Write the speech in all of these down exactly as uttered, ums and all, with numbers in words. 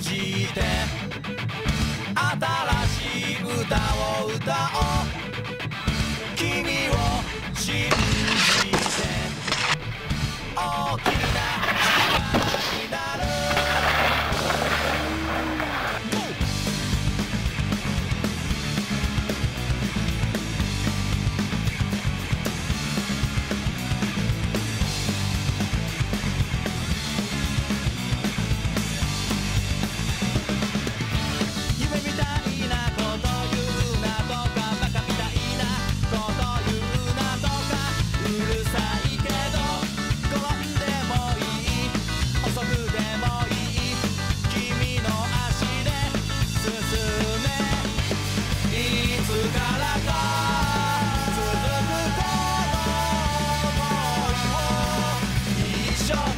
じて新しい歌を歌おう君を信じて大きな力になる「一緒に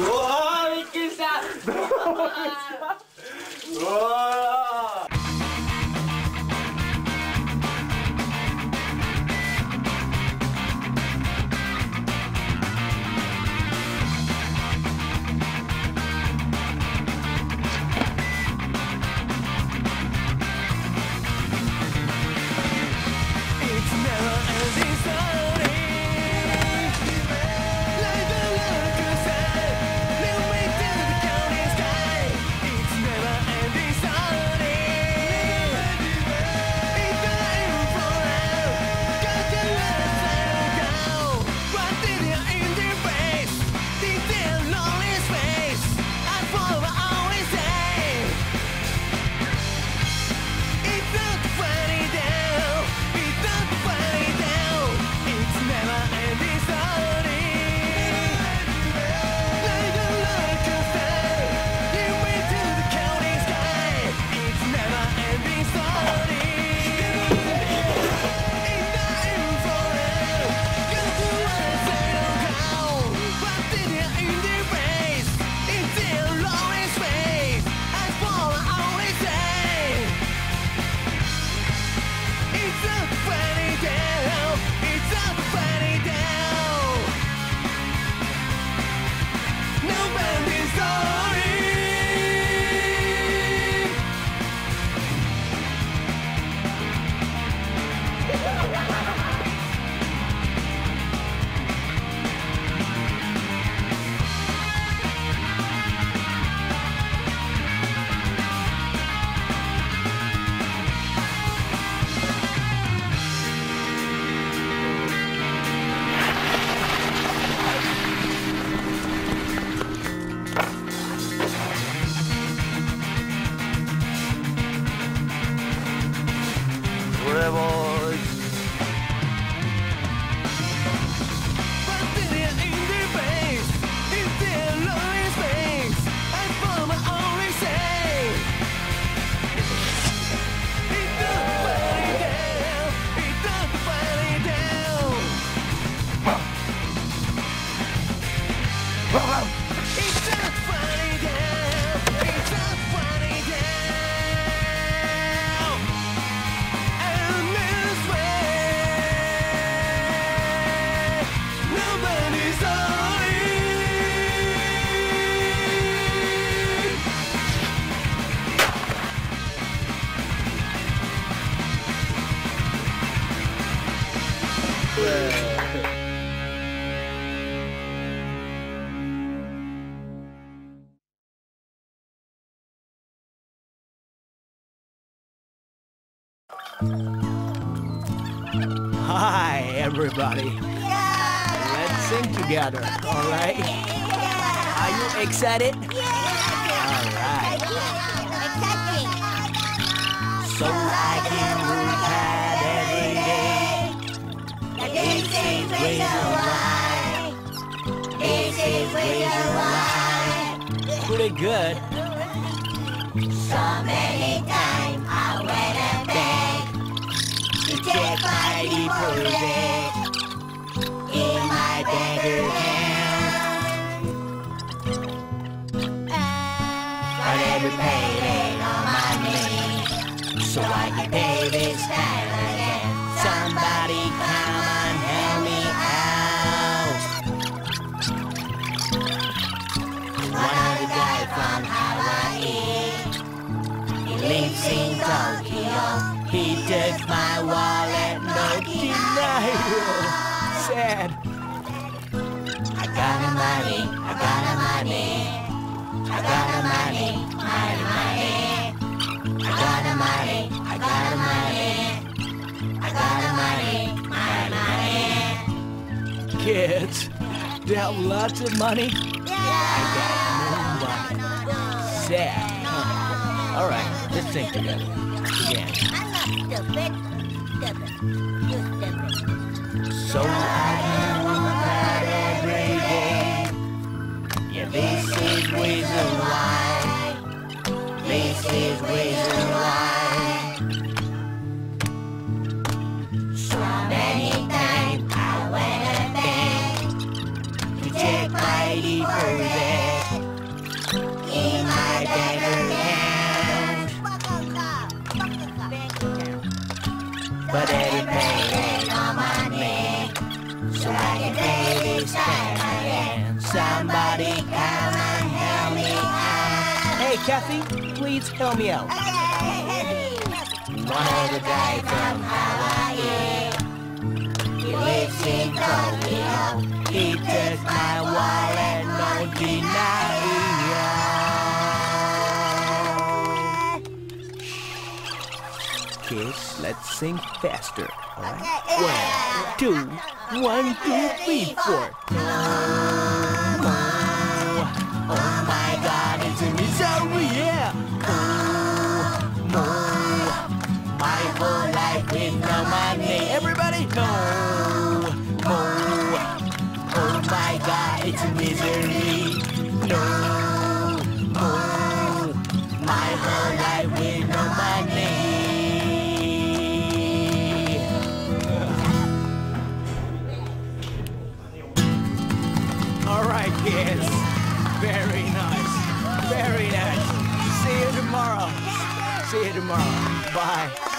わー、びっくりした。うわー、hi everybody. Yeah. Let's sing together. All right. Yeah. Are you excited? Yeah. All right. Exciting. So I can move hard every day. And this is reason why. This is reason why. Pretty good. So many times I went and begged take my people back in my better hand. On every payday on my knees, so I can pay this time again. Somebody come and help me out. One of the guys from Hawaii, he lives in Tokyo. He took my wallet, no denial. Sad. I got a money, I got a money, I got a money, money, money. I got a money, I got a money, I got a money, money, money. Kids, they have lots of money. Yeah. I got no money. Sad. Huh. All right, let's sing together again. The bed, the bed, the so I can work hard every day. Yeah, this is reason why. This is reason why. So many times I went to bed to take my deep breath. but Eddie paid it on my neck, so I can pay this time I am. Somebody come and help me out. Hey, Kathy, please help me out. One of the guys from Hawaii, he lives in Tokyo. He takes my wallet, no denial. Kids, let's sing faster, all right? One, two, one, two, three, four. Oh, oh, oh my God, it's a misery, yeah. Oh, no. My life with no money. Everybody, no, no. Oh my God, it's a misery. No, no. My whole life with no money. All right, kids. Very nice. Very nice. See you tomorrow. See you tomorrow. Bye.